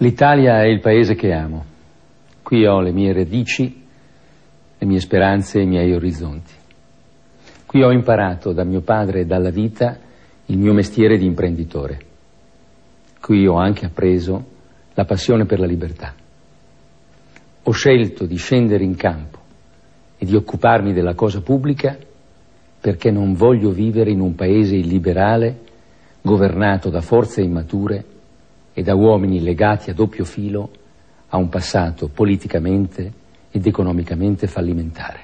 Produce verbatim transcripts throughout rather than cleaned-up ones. L'Italia è il paese che amo. Qui ho le mie radici, le mie speranze e i miei orizzonti. Qui ho imparato da mio padre e dalla vita il mio mestiere di imprenditore. Qui ho anche appreso la passione per la libertà. Ho scelto di scendere in campo e di occuparmi della cosa pubblica perché non voglio vivere in un paese illiberale governato da forze immature e da uomini legati a doppio filo a un passato politicamente ed economicamente fallimentare.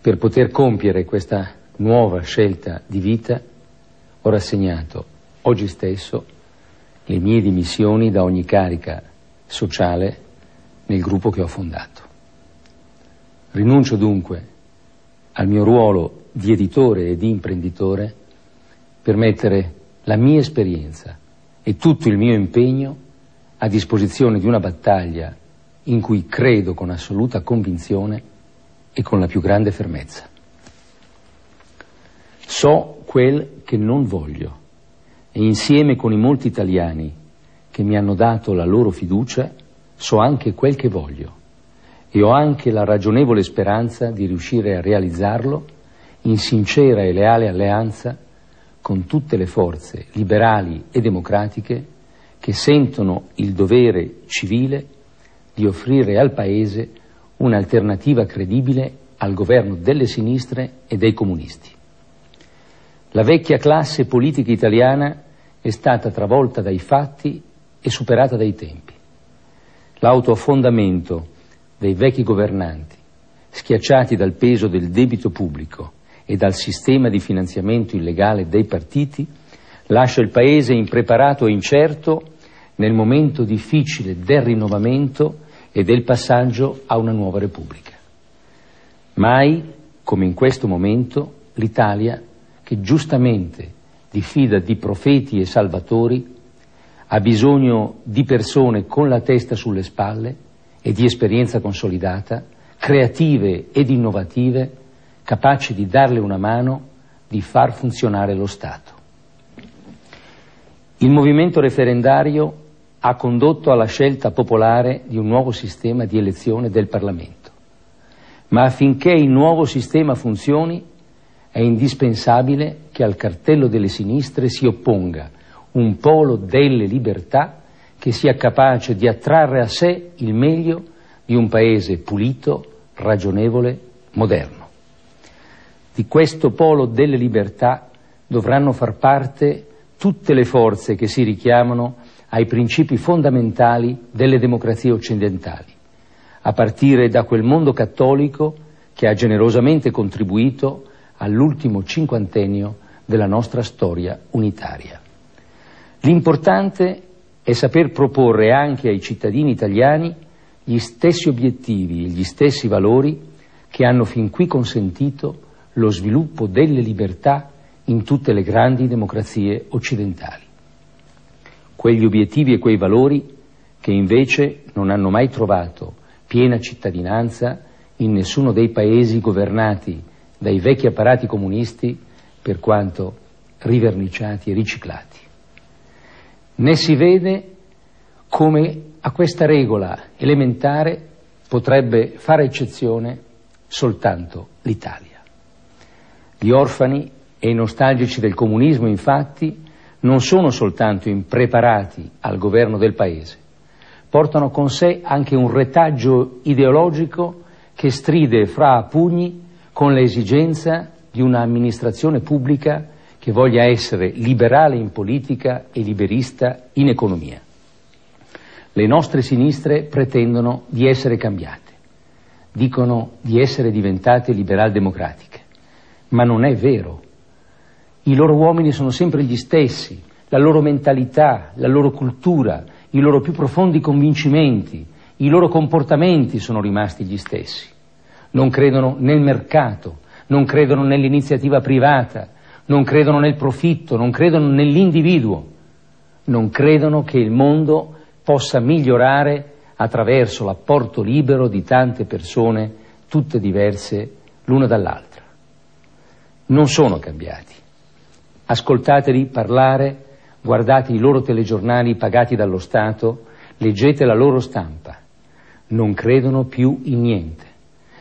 Per poter compiere questa nuova scelta di vita ho rassegnato oggi stesso le mie dimissioni da ogni carica sociale nel gruppo che ho fondato. Rinuncio dunque al mio ruolo di editore e di imprenditore per mettere la mia esperienza e tutto il mio impegno a disposizione di una battaglia in cui credo con assoluta convinzione e con la più grande fermezza. So quel che non voglio e insieme con i molti italiani che mi hanno dato la loro fiducia so anche quel che voglio e ho anche la ragionevole speranza di riuscire a realizzarlo in sincera e leale alleanza con tutte le forze liberali e democratiche che sentono il dovere civile di offrire al Paese un'alternativa credibile al governo delle sinistre e dei comunisti. La vecchia classe politica italiana è stata travolta dai fatti e superata dai tempi. L'autofondamento dei vecchi governanti, schiacciati dal peso del debito pubblico e dal sistema di finanziamento illegale dei partiti, lascia il Paese impreparato e incerto nel momento difficile del rinnovamento e del passaggio a una nuova Repubblica. Mai, come in questo momento, l'Italia, che giustamente diffida di profeti e salvatori, ha bisogno di persone con la testa sulle spalle e di esperienza consolidata, creative ed innovative, capaci di darle una mano, di far funzionare lo Stato. Il movimento referendario ha condotto alla scelta popolare di un nuovo sistema di elezione del Parlamento. Ma affinché il nuovo sistema funzioni, è indispensabile che al cartello delle sinistre si opponga un polo delle libertà che sia capace di attrarre a sé il meglio di un paese pulito, ragionevole, moderno. Di questo polo delle libertà dovranno far parte tutte le forze che si richiamano ai principi fondamentali delle democrazie occidentali, a partire da quel mondo cattolico che ha generosamente contribuito all'ultimo cinquantennio della nostra storia unitaria. L'importante è saper proporre anche ai cittadini italiani gli stessi obiettivi e gli stessi valori che hanno fin qui consentito lo sviluppo delle libertà in tutte le grandi democrazie occidentali. Quegli obiettivi e quei valori che invece non hanno mai trovato piena cittadinanza in nessuno dei paesi governati dai vecchi apparati comunisti, per quanto riverniciati e riciclati. Ne si vede come a questa regola elementare potrebbe fare eccezione soltanto l'Italia. Gli orfani e i nostalgici del comunismo, infatti, non sono soltanto impreparati al governo del Paese, portano con sé anche un retaggio ideologico che stride fra pugni con l'esigenza di un'amministrazione pubblica che voglia essere liberale in politica e liberista in economia. Le nostre sinistre pretendono di essere cambiate, dicono di essere diventate liberal-democratiche, ma non è vero. I loro uomini sono sempre gli stessi, la loro mentalità, la loro cultura, i loro più profondi convincimenti, i loro comportamenti sono rimasti gli stessi. Non credono nel mercato, non credono nell'iniziativa privata, non credono nel profitto, non credono nell'individuo, non credono che il mondo possa migliorare attraverso l'apporto libero di tante persone, tutte diverse l'una dall'altra. Non sono cambiati. Ascoltateli parlare guardate i loro telegiornali pagati dallo Stato, leggete la loro stampa. Non credono più in niente.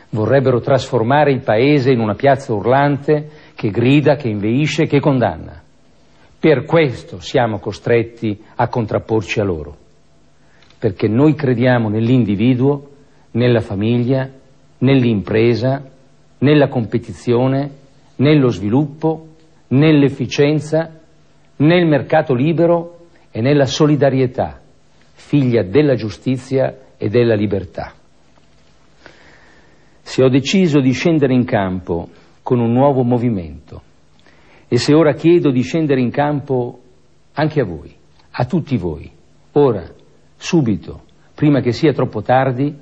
Vorrebbero trasformare il paese in una piazza urlante che grida, che inveisce, che condanna. Per questo siamo costretti a contrapporci a loro, perché noi crediamo nell'individuo, nella famiglia, nell'impresa, nella competizione, nello sviluppo, nell'efficienza, nel mercato libero e nella solidarietà, figlia della giustizia e della libertà. Se ho deciso di scendere in campo con un nuovo movimento, e se ora chiedo di scendere in campo anche a voi, a tutti voi, ora, subito, prima che sia troppo tardi,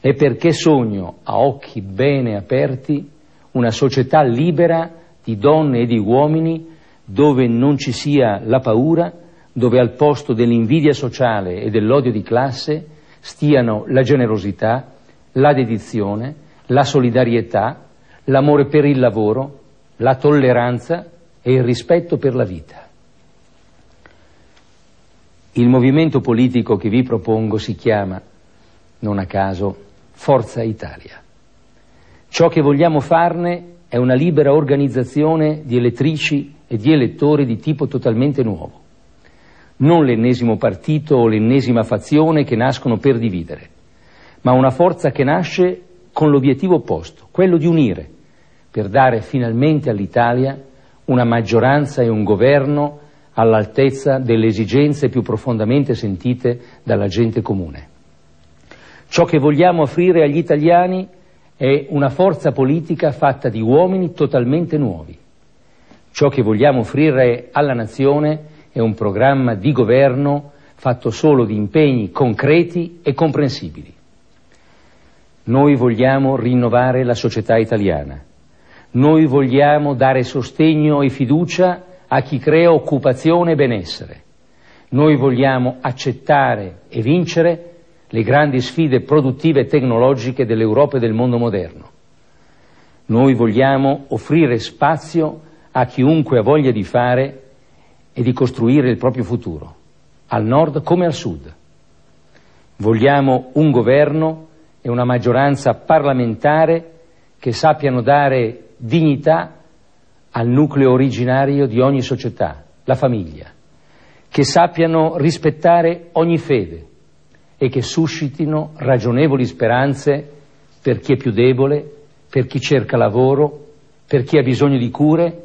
è perché sogno a occhi bene aperti una società libera di donne e di uomini, dove non ci sia la paura, dove al posto dell'invidia sociale e dell'odio di classe stiano la generosità, la dedizione, la solidarietà, l'amore per il lavoro, la tolleranza e il rispetto per la vita. Il movimento politico che vi propongo si chiama, non a caso, Forza Italia. Ciò che vogliamo farne è una libera organizzazione di elettrici e di elettori di tipo totalmente nuovo. Non l'ennesimo partito o l'ennesima fazione che nascono per dividere, ma una forza che nasce con l'obiettivo opposto, quello di unire, per dare finalmente all'Italia una maggioranza e un governo all'altezza delle esigenze più profondamente sentite dalla gente comune. Ciò che vogliamo offrire agli italiani è una forza politica fatta di uomini totalmente nuovi. Ciò che vogliamo offrire alla nazione è un programma di governo fatto solo di impegni concreti e comprensibili. Noi vogliamo rinnovare la società italiana. Noi vogliamo dare sostegno e fiducia a chi crea occupazione e benessere. Noi vogliamo accettare e vincere le grandi sfide produttive e tecnologiche dell'Europa e del mondo moderno. Noi vogliamo offrire spazio a chiunque ha voglia di fare e di costruire il proprio futuro, al nord come al sud. Vogliamo un governo e una maggioranza parlamentare che sappiano dare dignità al nucleo originario di ogni società, la famiglia, che sappiano rispettare ogni fede e che suscitino ragionevoli speranze per chi è più debole, per chi cerca lavoro, per chi ha bisogno di cure,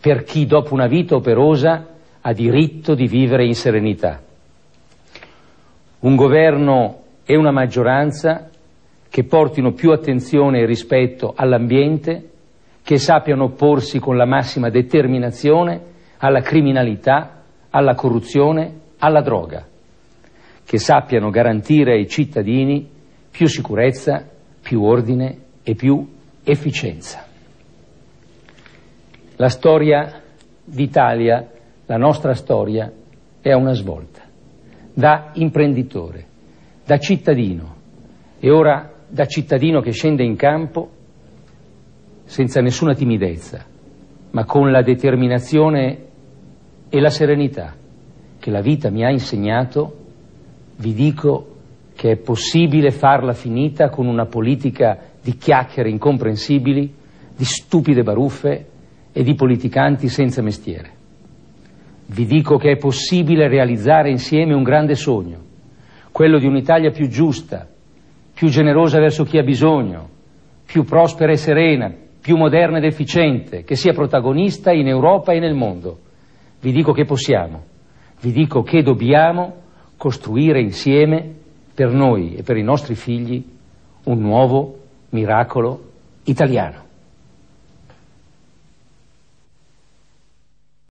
per chi dopo una vita operosa ha diritto di vivere in serenità. Un governo e una maggioranza che portino più attenzione e rispetto all'ambiente, che sappiano opporsi con la massima determinazione alla criminalità, alla corruzione, alla droga, che sappiano garantire ai cittadini più sicurezza, più ordine e più efficienza. La storia d'Italia, la nostra storia, è a una svolta. Da imprenditore, da cittadino e ora da cittadino che scende in campo senza nessuna timidezza, ma con la determinazione e la serenità che la vita mi ha insegnato, vi dico che è possibile farla finita con una politica di chiacchiere incomprensibili, di stupide baruffe e di politicanti senza mestiere. Vi dico che è possibile realizzare insieme un grande sogno, quello di un'Italia più giusta, più generosa verso chi ha bisogno, più prospera e serena, più moderna ed efficiente, che sia protagonista in Europa e nel mondo. Vi dico che possiamo, vi dico che dobbiamo costruire insieme, per noi e per i nostri figli, un nuovo miracolo italiano.